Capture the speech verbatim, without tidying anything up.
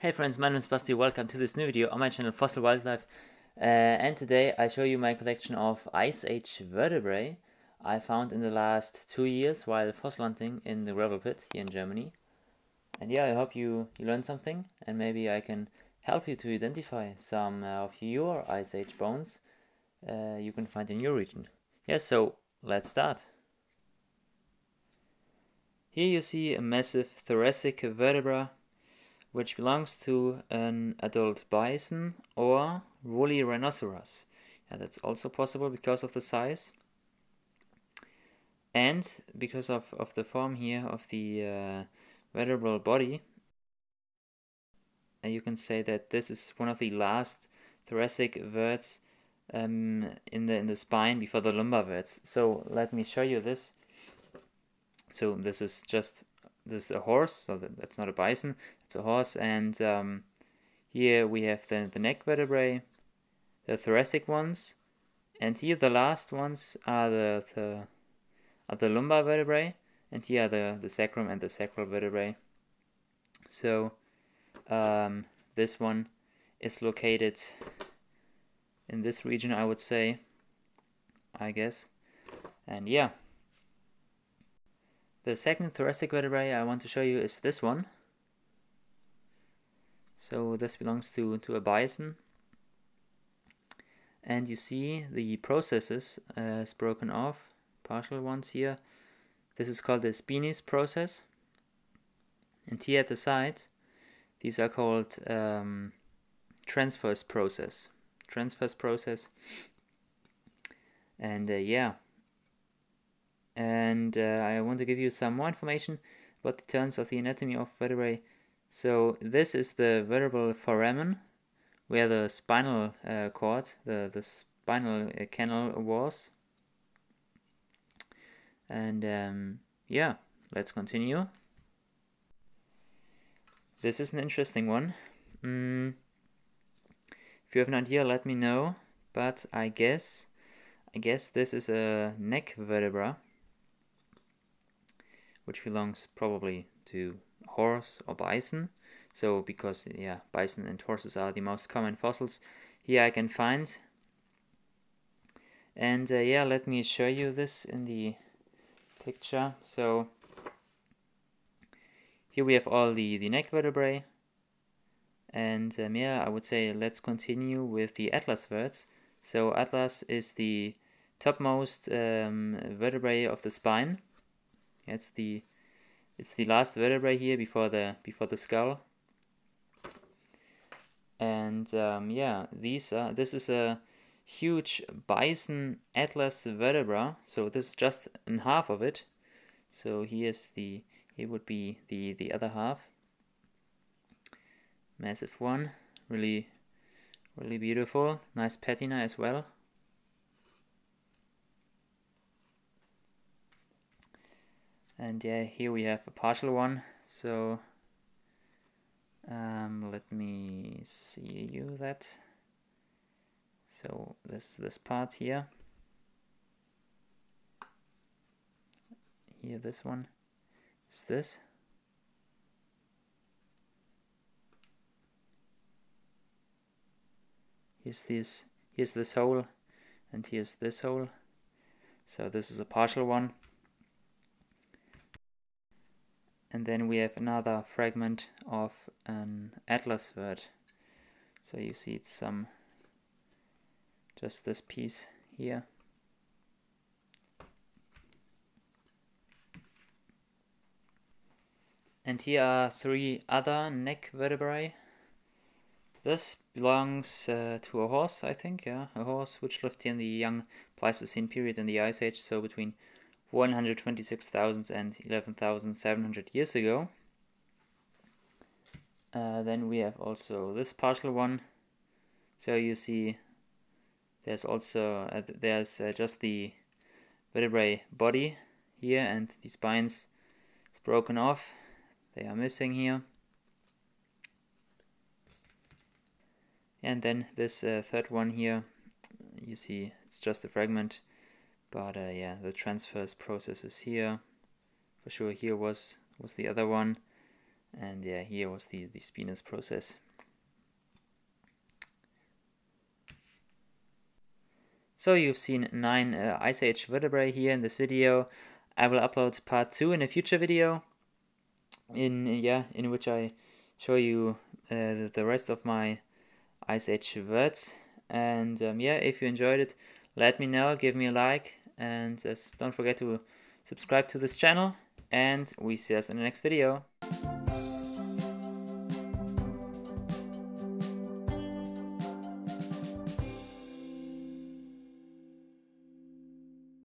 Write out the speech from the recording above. Hey friends, my name is Basti, welcome to this new video on my channel Fossil Wildlife, uh, and today I show you my collection of Ice Age vertebrae I found in the last two years while fossil hunting in the gravel pit here in Germany. And yeah, I hope you, you learned something and maybe I can help you to identify some of your Ice Age bones uh, you can find in your region. Yeah, so let's start. Here you see a massive thoracic vertebra which belongs to an adult bison or woolly rhinoceros. Yeah, that's also possible because of the size and because of, of the form here of the uh, vertebral body. And you can say that this is one of the last thoracic verts um, in the in the spine before the lumbar verts. So let me show you this. So this is just this is a horse, so that's not a bison, it's a horse, and um, here we have the, the neck vertebrae, the thoracic ones, and here the last ones are the, the, are the lumbar vertebrae, and here are the, the sacrum and the sacral vertebrae. So um, this one is located in this region, I would say, I guess, and yeah. The second thoracic vertebrae I want to show you is this one. So this belongs to, to a bison. And you see the processes uh, is broken off, partial ones here. This is called the Spines process. And here at the side, these are called um, transverse process. Transverse process. And uh, yeah. And uh, I want to give you some more information about the terms of the anatomy of vertebrae. So this is the vertebral foramen, where the spinal uh, cord, the, the spinal canal was. And um, yeah, let's continue. This is an interesting one. Mm. If you have an idea, let me know. But I guess, I guess this is a neck vertebra, which belongs probably to horse or bison. So because yeah, bison and horses are the most common fossils here I can find. And uh, yeah, let me show you this in the picture. So here we have all the, the neck vertebrae. And um, yeah, I would say let's continue with the atlas verts. So atlas is the topmost um, vertebrae of the spine. It's the it's the last vertebra here before the before the skull, and um, yeah, these are this is a huge bison atlas vertebra. So this is just in half of it. So here's the here would be the the other half. Massive one, really, really beautiful. Nice patina as well. And yeah, here we have a partial one, so um, let me see you that. So this this part here, here this one is this. Here's this, here's this hole, and here's this hole. So this is a partial one. And then we have another fragment of an atlas vert. So you see it's some, just this piece here. And here are three other neck vertebrae. This belongs uh, to a horse, I think, yeah, a horse which lived in the young Pleistocene period in the Ice Age, so between one hundred twenty-six thousand and eleven thousand seven hundred years ago. Uh, then we have also this partial one. So you see there's also uh, there's uh, just the vertebrae body here, and the spines is broken off. They are missing here. And then this uh, third one here, you see it's just a fragment. But uh, yeah, the transverse process is here. For sure here was was the other one. And yeah, here was the, the spinous process. So you've seen nine uh, Ice Age vertebrae here in this video. I will upload part two in a future video, in yeah, in which I show you uh, the rest of my Ice Age verts. And um, yeah, if you enjoyed it, let me know, give me a like, and uh, don't forget to subscribe to this channel, and we see us in the next video.